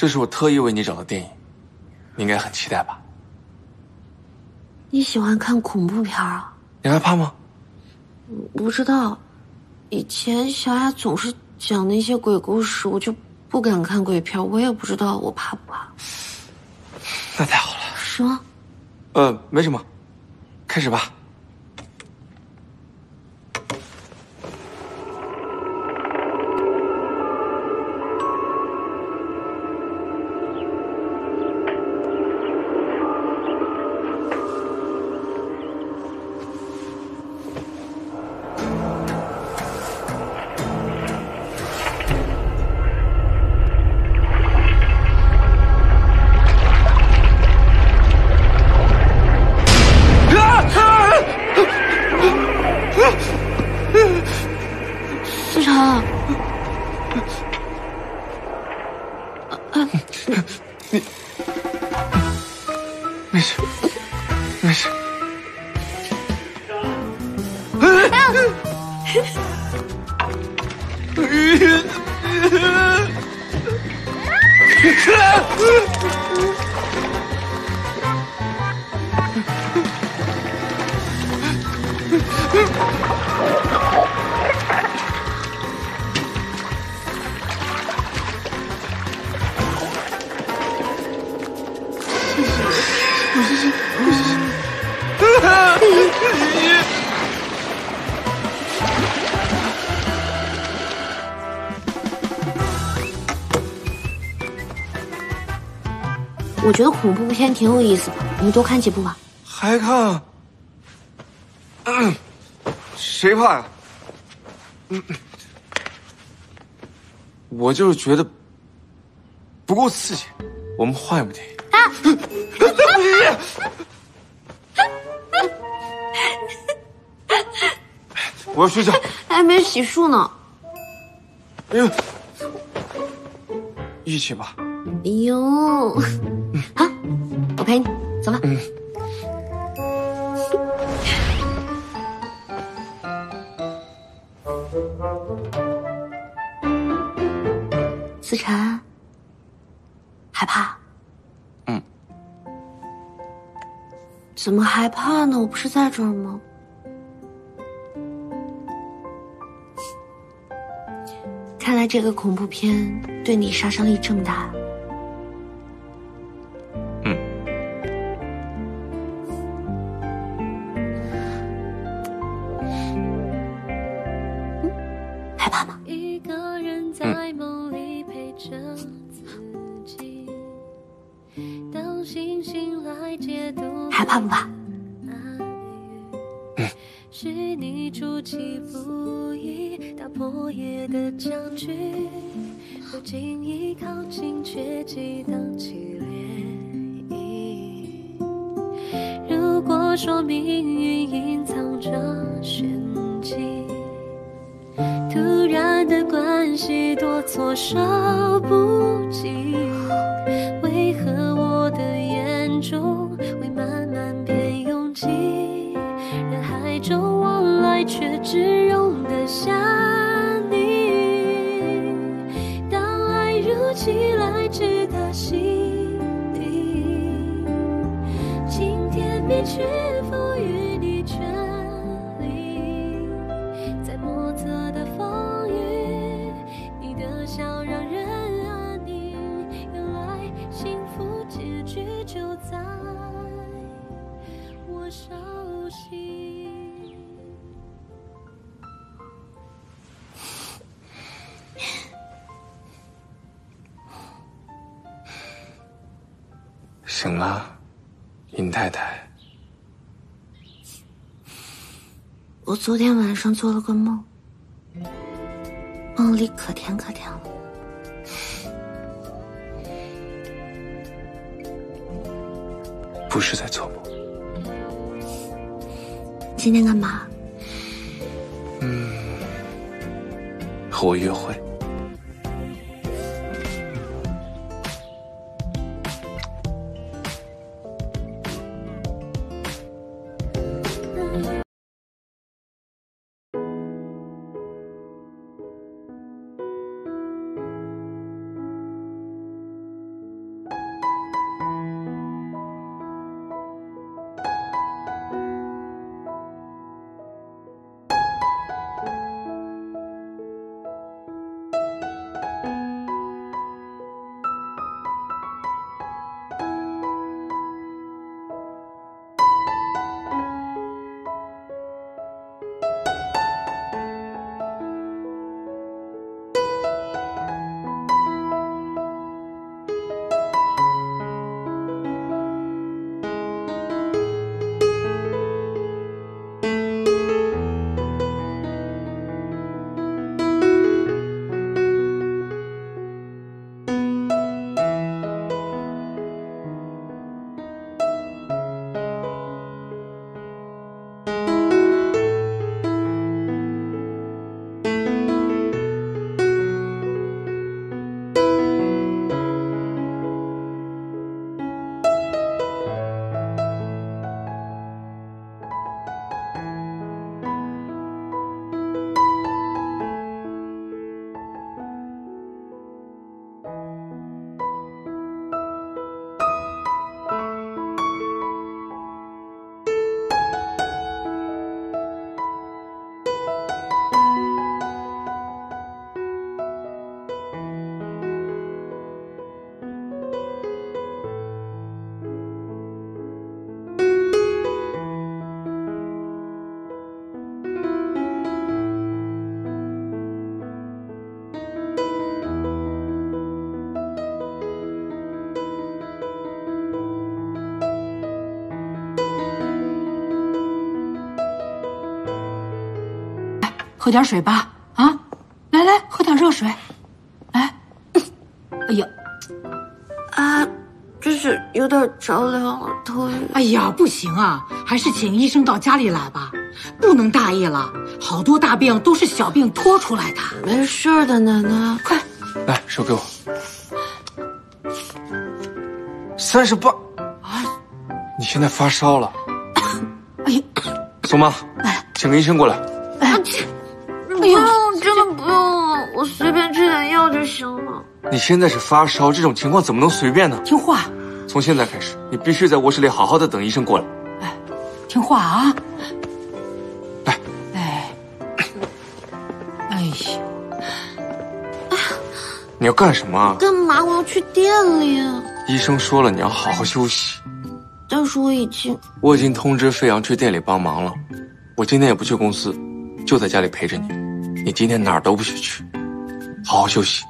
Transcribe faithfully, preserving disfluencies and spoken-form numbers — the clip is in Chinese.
这是我特意为你找的电影，你应该很期待吧？你喜欢看恐怖片啊？你害怕吗？不知道，以前小雅总是讲那些鬼故事，我就不敢看鬼片，我也不知道我怕不怕。那太好了。什么？呃，没什么，开始吧。 我觉得恐怖片挺有意思的，我们多看几部吧。还看？嗯、谁怕呀、啊？嗯，我就是觉得不够刺激，我们换一部电影。啊！我要睡觉。还没洗漱呢。哎呦，一起吧。哎呦。 好，我陪你走吧。嗯。思辰，害怕？嗯。怎么害怕呢？我不是在这儿吗？看来这个恐怖片对你杀伤力这么大。 醒了，尹太太。我昨天晚上做了个梦，梦里可甜可甜了。不是在做梦。今天干嘛？嗯，和我约会。喝点水吧，啊，来来，喝点热水，来。哎呀，啊，真是有点着凉，头晕。哎呀，不行啊，还是请医生到家里来吧，不能大意了，好多大病都是小病拖出来的。没事的，奶奶，快，来，手给我。三十八，啊，你现在发烧了。哎呀，宋妈，请个医生过来。 不用，真的不用，我随便吃点药就行了。你现在是发烧，这种情况怎么能随便呢？听话，从现在开始，你必须在卧室里好好的等医生过来。哎，听话啊！来，哎，哎呦，你要干什么啊？干嘛？我要去店里啊。医生说了，你要好好休息。但是我已经……我已经通知飞扬去店里帮忙了。我今天也不去公司，就在家里陪着你。 你今天哪儿都不许去，好好休息。